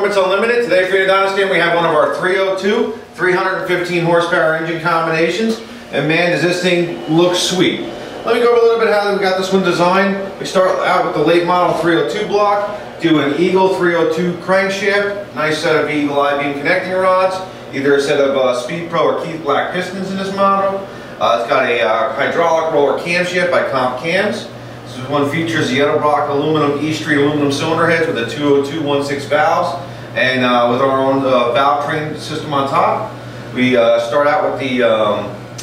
Proformance Unlimited. Today for you to understand, we have one of our 302 315 horsepower engine combinations, and man, does this thing look sweet. Let me go over a little bit how we got this one designed. We start out with the late model 302 block, do an Eagle 302 crankshaft, nice set of Eagle I-beam connecting rods, either a set of Speed Pro or Keith Black pistons in this model. It's got a hydraulic roller camshaft by Comp Cams. This one features the Edelbrock aluminum E-Street aluminum cylinder heads with a 202-16 valves, and with our own valve train system on top. We start out with the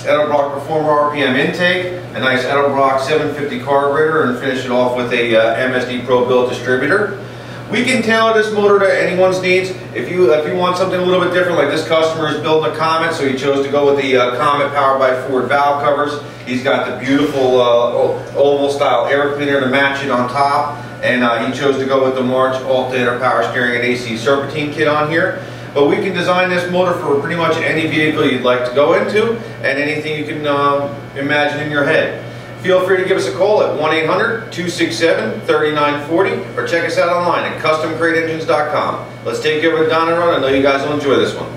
Edelbrock Performer RPM intake, a nice Edelbrock 750 carburetor, and finish it off with a MSD Pro built distributor. We can tailor this motor to anyone's needs. If you want something a little bit different, like this customer is building a Comet, so he chose to go with the Comet powered by Ford valve covers. He's got the beautiful oval style air cleaner to match it on top, and he chose to go with the March Alta power steering and AC serpentine kit on here. But we can design this motor for pretty much any vehicle you'd like to go into, and anything you can imagine in your head. Feel free to give us a call at 1-800-267-3940 or check us out online at customcrateengines.com. Let's take it over to Don and Ron. I know you guys will enjoy this one.